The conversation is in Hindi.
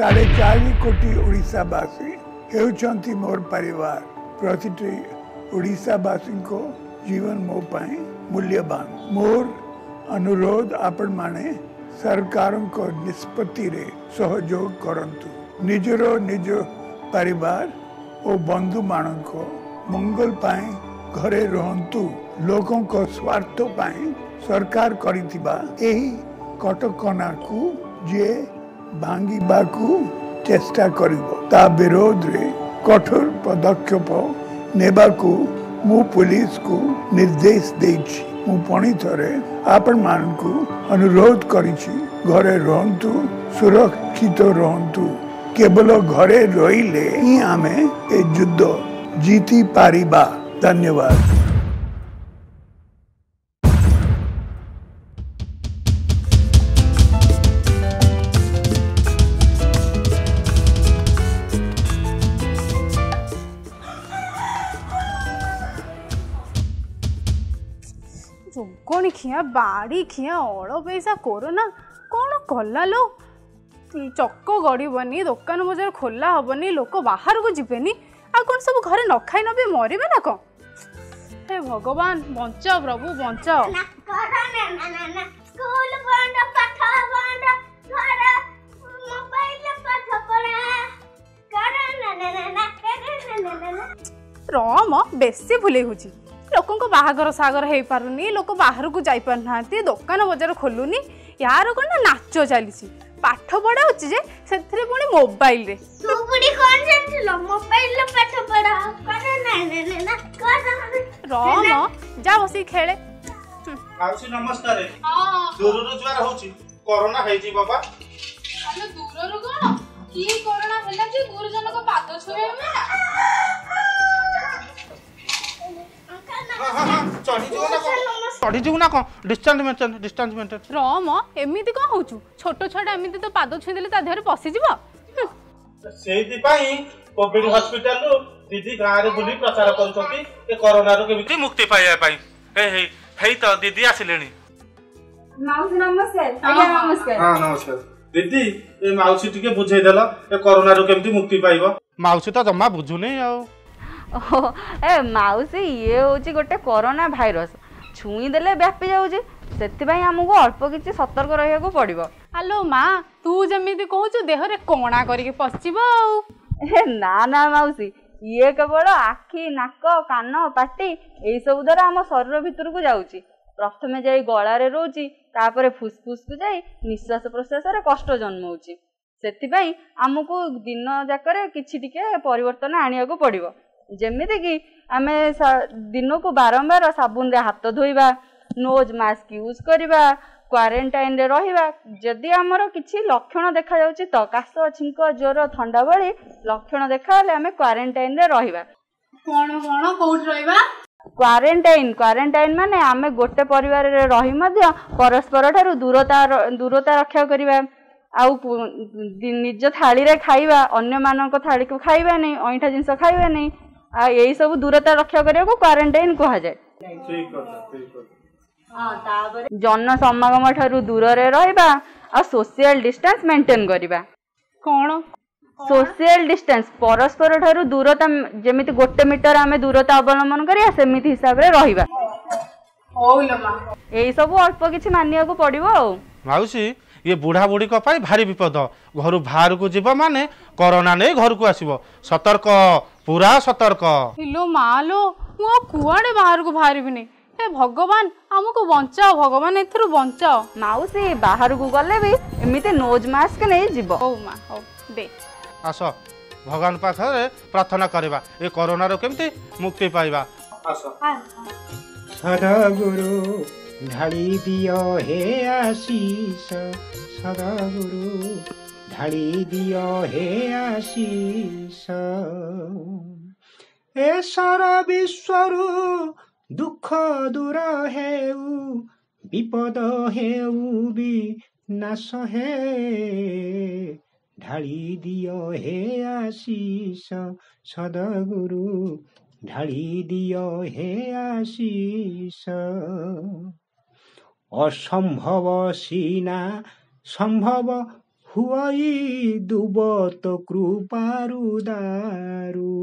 4.5 कोटी ओडावासी हेउछंती मोर परिवार। प्रतिटी ओडावासी को जीवन मो पाई मूल्यवान। मोर अनुरोध आपण माने सरकार को निष्पत्ति रे सहयोग करंतु। निजरो निज परिवार और बंधु मान को मंगल पाए घरे रहंतु। लोकों को स्वार्थ पाए सरकार करितिबा एही कटकना को जे भांगीबा को चेष्टा करिवो ता विरोध रे कठोर पदक्षेप नेबा को मु पुलिस को निर्देश देछि। मु पणी थरे आपण मान को अनुरोध करिछि घरे रहंतु, सुरक्षित रहंतु। केवल घरे रहिले ही आमे ए युद्ध जीति पारिबा। धन्यवाद। जोगणी खिया बाड़ी खिया अड़ पैसा कोरोना कौन कला लो। चक गड़बनी, दोकान बजार खोला हेनी, लोक बाहर को जीवेनि। आ कौन सब घर न खाई न भी मरबे ना कौन? हे भगवान बंचाओ प्रभु बंचाओ। रम बेसी भूले होची। लोकों को बाहागर सागर हो पारुनी, लोक बाहर को जाई पार ना, दोकान बजार खोलुनी। यार कौन ना नाच चली पाठ पढ़ा होची जे से पुणी मोबाइल रे। रम जा बस खेले। नमस्कार। दूर रो जुआर होची कोरोना है जी बाबा। अरे दूर रो कोन की कोरोना हला जे गुरुजन को पाद छुए में चढ़ी जीवना कौन डिस्टेंस मेंटेन रम एमिति कौन होचु? छोटो छटा एमिति तो पाद छुई देले ता देहर पसि जीव। सेहि पई कोविड हॉस्पिटल रो दीदी गां रे बुली प्रचार करछथि के कोरोना रो केमिति मुक्ति पाया पई। हे तो दीदी आसिलेनी। माउसी नमस्कार। नमस्कार दीदी। ए माउसी टिके बुझे देला ए कोरोना रो केमिति मुक्ति पाइबो। माउसी तो जम्मा बुझुनी आ। ओ ए माउसी ये होची गोटे कोरोना भाइरस छुईदेले व्यापी जाऊे से आमको अल्प किसी सतर्क रहा पड़ो। हेलो माँ तू जमी कहचु देहरे कणा करके पशिब ना माउसी ये केवल आखि नाक कान पाटी यही सब द्वारा आम शरीर भीतर को जाऊँगी। प्रथमे जा गलार रोची, तापर फुसफुस को जा निश्वास प्रश्वास कष्ट जन्माऊँगी। से आमको दिन जाकर किसी परिवर्तन आने को पड़ो। जमीती कि आम दिन को बारंबार साबुन रे हाथ धोइबा, नोज मास्क यूज करवा, क्वारंटाइन रे रहिबा। जदि आमर किछि लक्षण देखा जाउछि तो काश छिंक ज्वर ठंडा भली लक्षण देखाले आम क्वारंटाइन रे रहिबा। कोन कोन कोठ रहिबा? क्वारंटाइन माने आम गोटे परिवार रे रही मध्य परस्पर ठारू दूरता रक्षा करवा। आउ निज थाली रे खाइबा, अन्य मानक थाली को खाइबा नहीं, अईठा जिनस खाइबा नहीं। आ यही सब दूरता रक्षा करने को क्वारंटाइन कह जाए। जन समागम ठारू दूर रे रहिबा आ सोशल डिस्टेंस मेंटेन करबा। कोन सोशल डिस्टेंस परस्पर ठारू दूरता जेमिति गोटे मीटर आमे दूरता अवलंबन करिया सेमिति हिसाब रे रहिबा। हो लमा यही सब अल्प किछि मानिया को पड़िबो। आ माउसी ये बुढ़ा बुढ़ी को पाई भारी विपद। घर बाहर को जीव माने कोरोना नहीं घर को आसो। सतर्क पूरा सतर्क। हिलो मालो मो कुआडे बाहर को बाहर भी नहीं। हे भगवान हमको बचाओ, भगवान एथरु बचाओ। माउसी बाहर को गले भी एमिते नोज मास्क नहीं जीव। ओ मां ओ दे आसो भगवान पाखरे प्रार्थना करबा ए कोरोना रो केमते मुक्ति पाइबा। आसो सारा गुरु ढाली दियो हे आशीष, सदा गुरु ढाली दियो हे आशीष। ए सारा विश्वरू दुख दूर हेऊ, विपद हेऊ भी नाश हे, ढाली दियो हे आशीष, सदा गुरु ढाली दियो हे आशीष। असंभव सीना संभव हुआई दुबत कृपारु दारु।